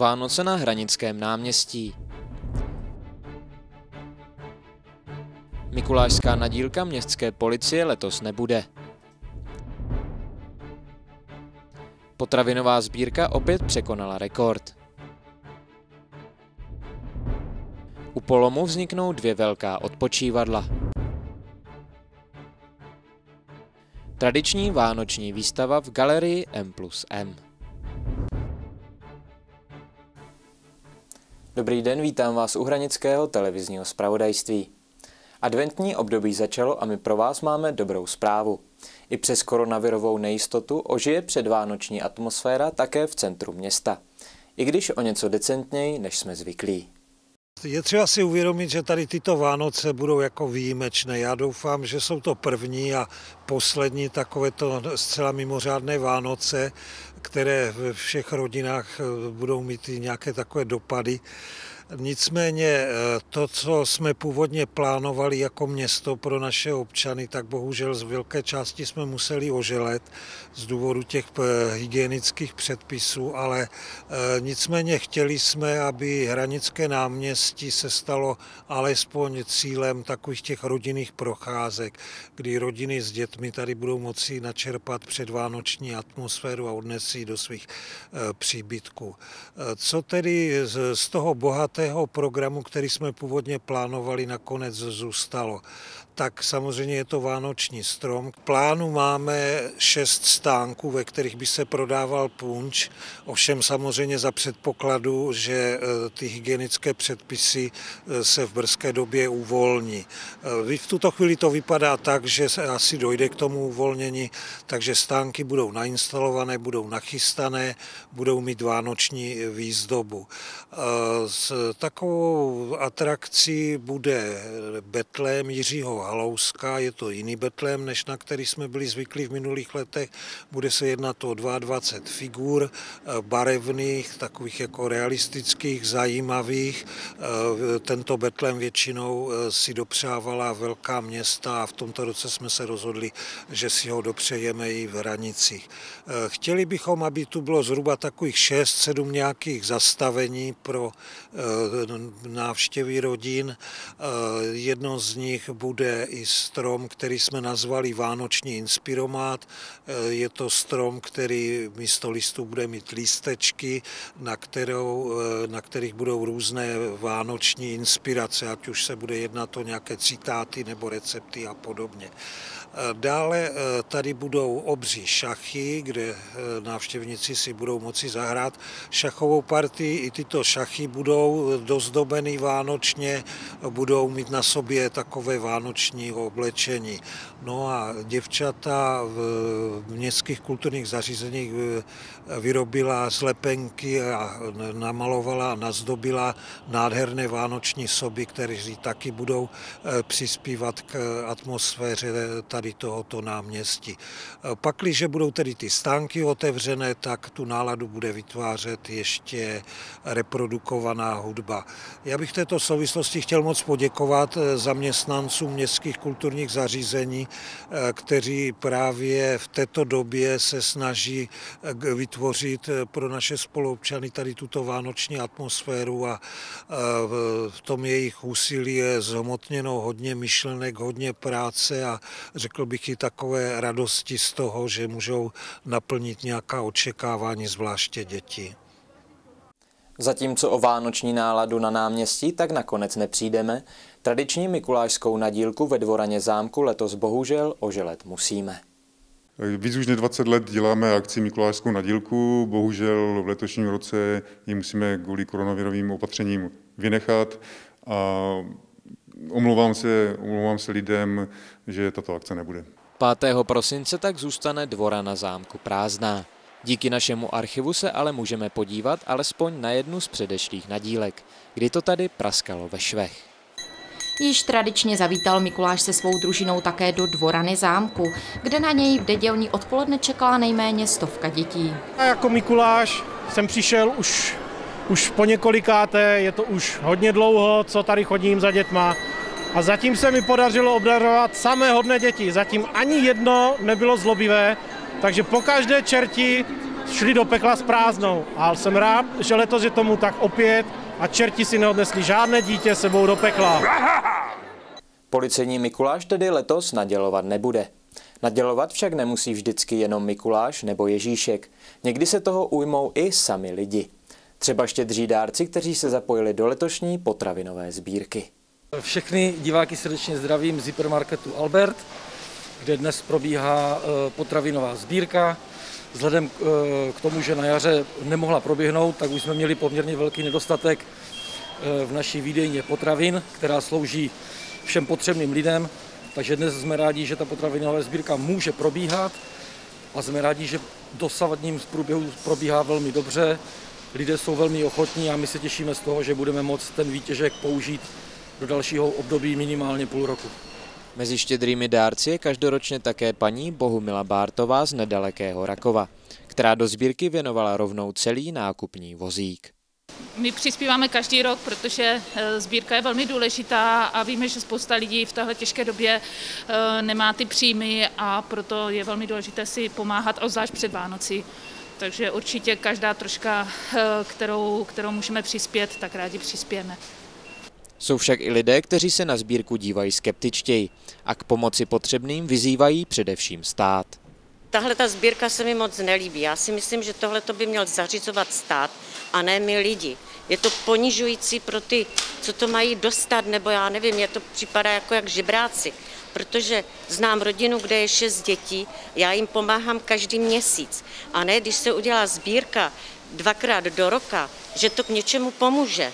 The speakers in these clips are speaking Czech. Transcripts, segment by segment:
Vánoce na Hranickém náměstí. Mikulášská nadílka městské policie letos nebude. Potravinová sbírka opět překonala rekord. U Polomu vzniknou dvě velká odpočívadla. Tradiční vánoční výstava v galerii M plus M. Dobrý den, vítám vás u Hranického televizního zpravodajství. Adventní období začalo a my pro vás máme dobrou zprávu. I přes koronavirovou nejistotu ožije předvánoční atmosféra také v centru města. I když o něco decentněji, než jsme zvyklí. Je třeba si uvědomit, že tady tyto Vánoce budou jako výjimečné. Já doufám, že jsou to první a poslední takovéto zcela mimořádné Vánoce, které ve všech rodinách budou mít i nějaké takové dopady. Nicméně to, co jsme původně plánovali jako město pro naše občany, tak bohužel z velké části jsme museli oželet z důvodu těch hygienických předpisů, ale nicméně chtěli jsme, aby Hranické náměstí se stalo alespoň cílem takových těch rodinných procházek, kdy rodiny s dětmi tady budou moci načerpat předvánoční atmosféru a odnést ji do svých příbytků. Co tedy z toho bohaté programu, který jsme původně plánovali, nakonec zůstalo. Tak samozřejmě je to vánoční strom. K plánu máme 6 stánků, ve kterých by se prodával punč, ovšem samozřejmě za předpokladu, že ty hygienické předpisy se v brzké době uvolní. V tuto chvíli to vypadá tak, že asi dojde k tomu uvolnění, takže stánky budou nainstalované, budou nachystané, budou mít vánoční výzdobu. Takovou atrakcí bude Betlém Jiřího. Je to jiný Betlém, než na který jsme byli zvyklí v minulých letech. Bude se jednat o 22 figur, barevných, takových jako realistických, zajímavých. Tento Betlém většinou si dopřávala velká města a v tomto roce jsme se rozhodli, že si ho dopřejeme i v Hranicích. Chtěli bychom, aby tu bylo zhruba takových 6-7 nějakých zastavení pro návštěvy rodin. Jedno z nich bude i strom, který jsme nazvali Vánoční inspiromát. Je to strom, který místo listů bude mít lístečky, na kterých budou různé vánoční inspirace, ať už se bude jednat o nějaké citáty nebo recepty a podobně. Dále tady budou obří šachy, kde návštěvníci si budou moci zahrát šachovou partii. I tyto šachy budou dozdobeny vánočně, budou mít na sobě takové vánočního oblečení. No a děvčata v městských kulturních zařízeních vyrobila zlepenky a namalovala a nazdobila nádherné vánoční soby, které taky budou přispívat k atmosféře tady tohoto náměstí. Pakliže budou tedy ty stánky otevřené, tak tu náladu bude vytvářet ještě reprodukovaná hudba. Já bych v této souvislosti chtěl moc poděkovat zaměstnancům městských kulturních zařízení, kteří právě v této době se snaží vytvořit pro naše spoluobčany tady tuto vánoční atmosféru a v tom jejich úsilí je zhmotněno hodně myšlenek, hodně práce a řekl bych i takové radosti z toho, že můžou naplnit nějaká očekávání, zvláště děti. Zatímco o vánoční náladu na náměstí tak nakonec nepřijdeme, tradiční mikulášskou nadílku ve dvoraně zámku letos bohužel oželet musíme. Víc už než 20 let děláme akci mikulášskou nadílku, bohužel v letošním roce ji musíme kvůli koronavirovým opatřením vynechat a omlouvám se lidem, že tato akce nebude. 5. prosince tak zůstane dvorana zámku prázdná. Díky našemu archivu se ale můžeme podívat alespoň na jednu z předešlých nadílek, kdy to tady praskalo ve švech. Již tradičně zavítal Mikuláš se svou družinou také do dvorany zámku, kde na něj v nedělní odpoledne čekala nejméně 100 dětí. A jako Mikuláš jsem přišel už po několikáté, je to už hodně dlouho, co tady chodím za dětma. A zatím se mi podařilo obdarovat samé hodné děti, zatím ani jedno nebylo zlobivé, takže po každé čerti šli do pekla s prázdnou. A jsem rád, že letos je tomu tak opět a čerti si neodnesli žádné dítě sebou do pekla. Policejní Mikuláš tedy letos nadělovat nebude. Nadělovat však nemusí vždycky jenom Mikuláš nebo Ježíšek. Někdy se toho ujmou i sami lidi. Třeba štědří dárci, kteří se zapojili do letošní potravinové sbírky. Všechny diváky srdečně zdravím z hypermarketu Albert, kde dnes probíhá potravinová sbírka. Vzhledem k tomu, že na jaře nemohla proběhnout, tak už jsme měli poměrně velký nedostatek v naší výdejně potravin, která slouží všem potřebným lidem. Takže dnes jsme rádi, že ta potravinová sbírka může probíhat a jsme rádi, že dosavadním z průběhu probíhá velmi dobře. Lidé jsou velmi ochotní a my se těšíme z toho, že budeme moct ten výtěžek použít do dalšího období minimálně půl roku. Mezi štědrými dárci je každoročně také paní Bohumila Bártová z nedalekého Rakova, která do sbírky věnovala rovnou celý nákupní vozík. My přispíváme každý rok, protože sbírka je velmi důležitá a víme, že spousta lidí v této těžké době nemá ty příjmy a proto je velmi důležité si pomáhat, obzvlášť před Vánoci. Takže určitě každá troška, kterou můžeme přispět, tak rádi přispějeme. Jsou však i lidé, kteří se na sbírku dívají skeptičtěji a k pomoci potřebným vyzývají především stát. Tahle ta sbírka se mi moc nelíbí. Já si myslím, že tohle by měl zařizovat stát a ne my lidi. Je to ponižující pro ty, co to mají dostat, nebo já nevím, je to připadá jako jak žebráci, protože znám rodinu, kde je 6 dětí, já jim pomáhám každý měsíc. A ne, když se udělá sbírka dvakrát do roka, že to k něčemu pomůže.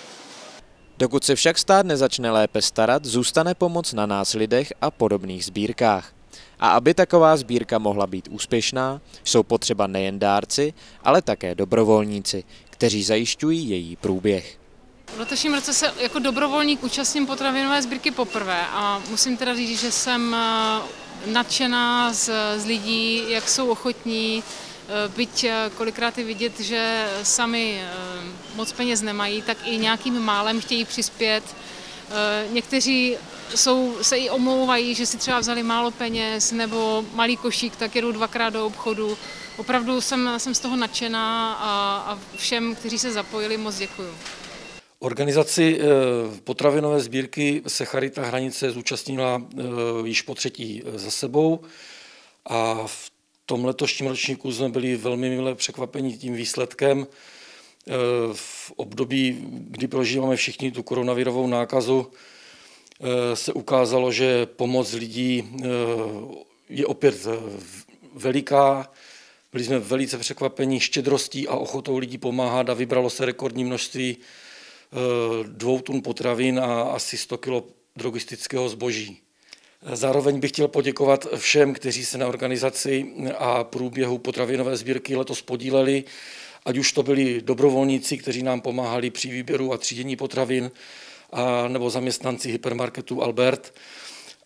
Dokud se však stát nezačne lépe starat, zůstane pomoc na nás lidech a podobných sbírkách. A aby taková sbírka mohla být úspěšná, jsou potřeba nejen dárci, ale také dobrovolníci, kteří zajišťují její průběh. V letošním roce se jako dobrovolník účastním potravinové sbírky poprvé a musím teda říct, že jsem nadšená z lidí, jak jsou ochotní, byť kolikrát je vidět, že sami moc peněz nemají, tak i nějakým málem chtějí přispět. Někteří se i omlouvají, že si třeba vzali málo peněz nebo malý košík, tak jedou dvakrát do obchodu. Opravdu jsem z toho nadšená a všem, kteří se zapojili, moc děkuju. Organizaci potravinové sbírky se Charita Hranice zúčastnila již po třetí za sebou a v tom letošním ročníku jsme byli velmi milé překvapeni tím výsledkem. V období, kdy prožíváme všichni tu koronavirovou nákazu, se ukázalo, že pomoc lidí je opět veliká. Byli jsme velice překvapeni štědrostí a ochotou lidí pomáhat a vybralo se rekordní množství 2 tun potravin a asi 100 kg drogistického zboží. Zároveň bych chtěl poděkovat všem, kteří se na organizaci a průběhu potravinové sbírky letos podíleli, ať už to byli dobrovolníci, kteří nám pomáhali při výběru a třídění potravin, nebo zaměstnanci hypermarketu Albert.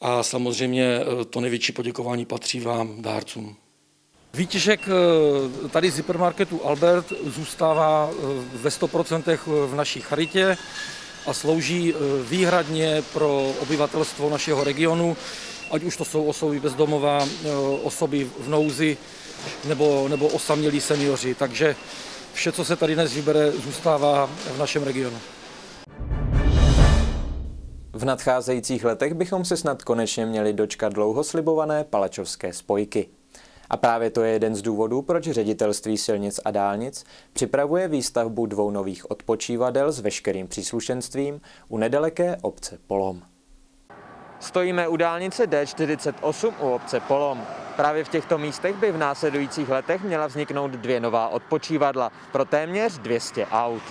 A samozřejmě to největší poděkování patří vám, dárcům. Výtěžek tady z hypermarketu Albert zůstává ve 100% v naší charitě a slouží výhradně pro obyvatelstvo našeho regionu, ať už to jsou osoby bezdomová, osoby v nouzi nebo osamělí seniori. Takže vše, co se tady dnes vybere, zůstává v našem regionu. V nadcházejících letech bychom se snad konečně měli dočkat dlouho slibované palačovské spojky. A právě to je jeden z důvodů, proč Ředitelství silnic a dálnic připravuje výstavbu 2 nových odpočívadel s veškerým příslušenstvím u nedaleké obce Polom. Stojíme u dálnice D48 u obce Polom. Právě v těchto místech by v následujících letech měla vzniknout 2 nová odpočívadla pro téměř 200 aut.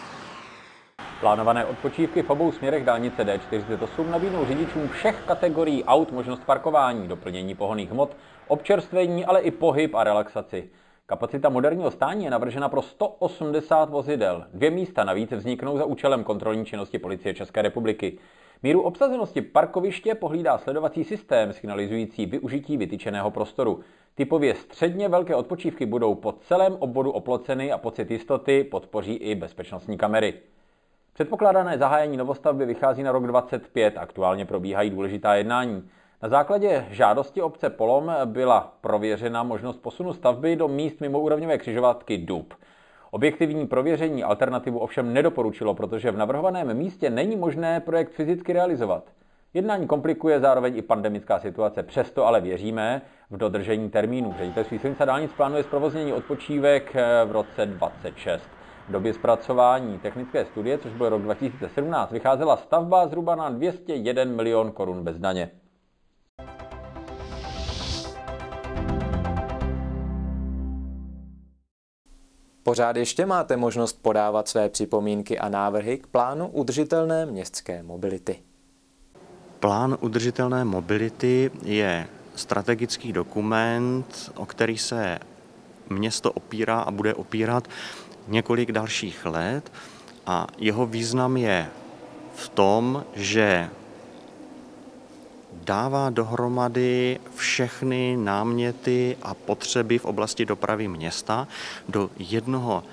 Plánované odpočívky v obou směrech dálnice D48 nabídnou řidičům všech kategorií aut možnost parkování, doplnění pohonných hmot, občerstvení, ale i pohyb a relaxaci. Kapacita moderního stání je navržena pro 180 vozidel. 2 místa navíc vzniknou za účelem kontrolní činnosti Policie České republiky. Míru obsazenosti parkoviště pohlídá sledovací systém signalizující využití vytyčeného prostoru. Typově středně velké odpočívky budou po celém obvodu oploceny a pocit jistoty podpoří i bezpečnostní kamery. Předpokládané zahájení novostavby vychází na rok 2025, aktuálně probíhají důležitá jednání. Na základě žádosti obce Polom byla prověřena možnost posunu stavby do míst mimoúrovňové křižovatky Dub. Objektivní prověření alternativu ovšem nedoporučilo, protože v navrhovaném místě není možné projekt fyzicky realizovat. Jednání komplikuje zároveň i pandemická situace, přesto ale věříme v dodržení termínu. Ředitelství silnic a dálnic plánuje zprovoznění odpočívek v roce 2026. V době zpracování technické studie, což byl rok 2017, vycházela stavba zhruba na 201 milion korun bez daně. Pořád ještě máte možnost podávat své připomínky a návrhy k plánu udržitelné městské mobility. Plán udržitelné mobility je strategický dokument, o který se město opírá a bude opírat několik dalších let, a jeho význam je v tom, že dává dohromady všechny náměty a potřeby v oblasti dopravy města do jednoho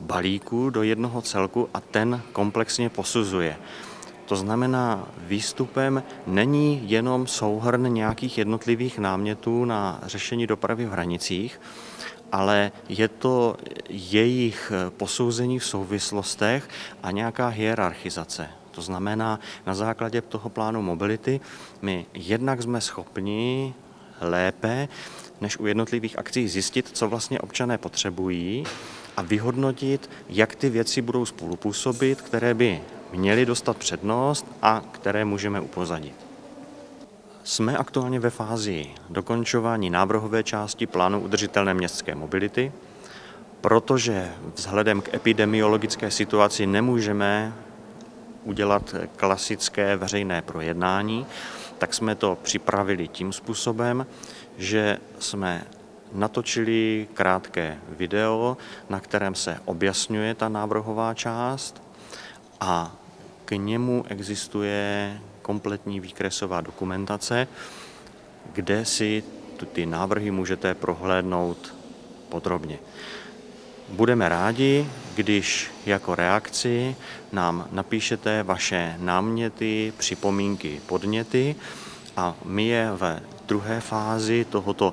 balíku, do jednoho celku, a ten komplexně posuzuje. To znamená, výstupem není jenom souhrn nějakých jednotlivých námětů na řešení dopravy v Hranicích, ale je to jejich posouzení v souvislostech a nějaká hierarchizace. To znamená, na základě toho plánu mobility my jednak jsme schopni lépe než u jednotlivých akcí zjistit, co vlastně občané potřebují, a vyhodnotit, jak ty věci budou spolupůsobit, které by měli dostat přednost a které můžeme upozadit. Jsme aktuálně ve fázi dokončování návrhové části plánu udržitelné městské mobility, protože vzhledem k epidemiologické situaci nemůžeme udělat klasické veřejné projednání, tak jsme to připravili tím způsobem, že jsme natočili krátké video, na kterém se objasňuje ta návrhová část, a k němu existuje kompletní výkresová dokumentace, kde si ty návrhy můžete prohlédnout podrobně. Budeme rádi, když jako reakci nám napíšete vaše náměty, připomínky, podněty, a my je ve druhé fázi tohoto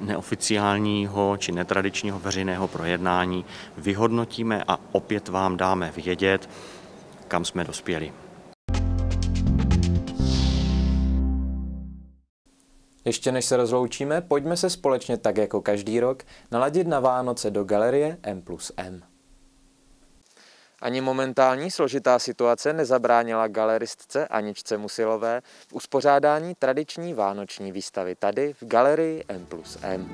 neoficiálního či netradičního veřejného projednání vyhodnotíme a opět vám dáme vědět, kam jsme dospěli. Ještě než se rozloučíme, pojďme se společně tak jako každý rok naladit na Vánoce do galerie M plus M. Ani momentální složitá situace nezabránila galeristce Aničce Musilové v uspořádání tradiční vánoční výstavy tady v galerii M plus M.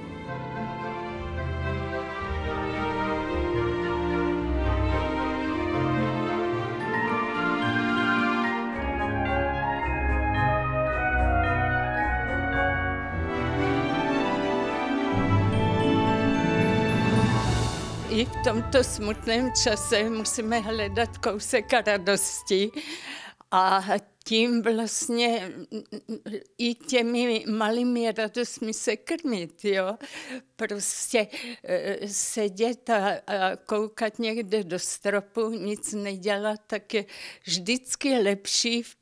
I v tomto smutném čase musíme hledat kousek radosti, a tím vlastně i těmi malými radostmi se krmit, jo. Prostě sedět a koukat někde do stropu, nic nedělat, tak je vždycky lepší v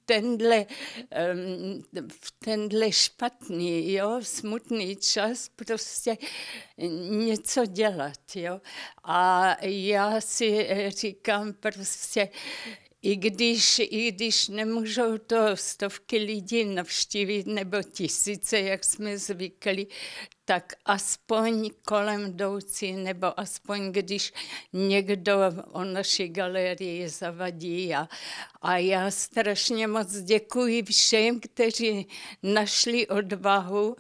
tenhle špatný, jo, smutný čas prostě něco dělat, jo. A já si říkám prostě, i když nemůžou to stovky lidí navštívit nebo tisíce, jak jsme zvykli, tak aspoň kolem jdoucí, nebo aspoň když někdo o naší galerii zavadí. A já strašně moc děkuji všem, kteří našli odvahu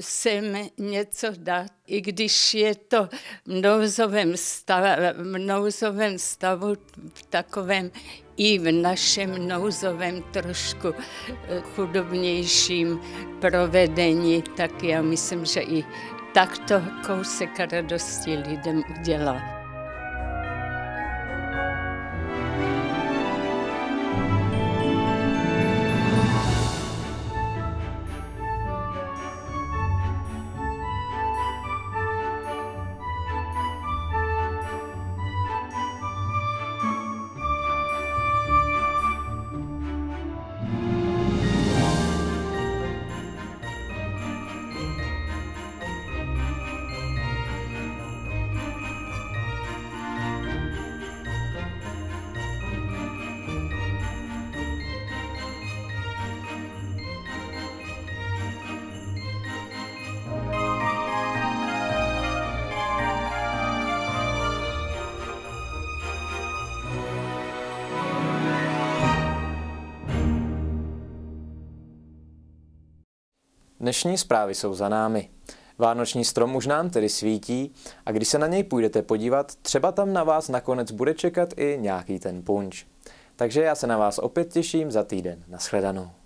sem něco dát. I když je to v nouzovém stavu, v takovém i v našem nouzovém trošku chudobnějším provedení, tak já myslím, že i takto kousek radosti lidem udělá. Dnešní zprávy jsou za námi. Vánoční strom už nám tedy svítí a když se na něj půjdete podívat, třeba tam na vás nakonec bude čekat i nějaký ten punč. Takže já se na vás opět těším za týden. Nashledanou.